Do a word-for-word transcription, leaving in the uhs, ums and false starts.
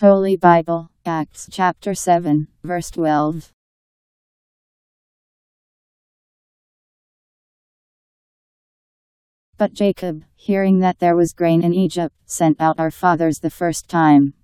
Holy Bible, Acts chapter seven, verse twelve. But Jacob, hearing that there was grain in Egypt, sent out our fathers the first time.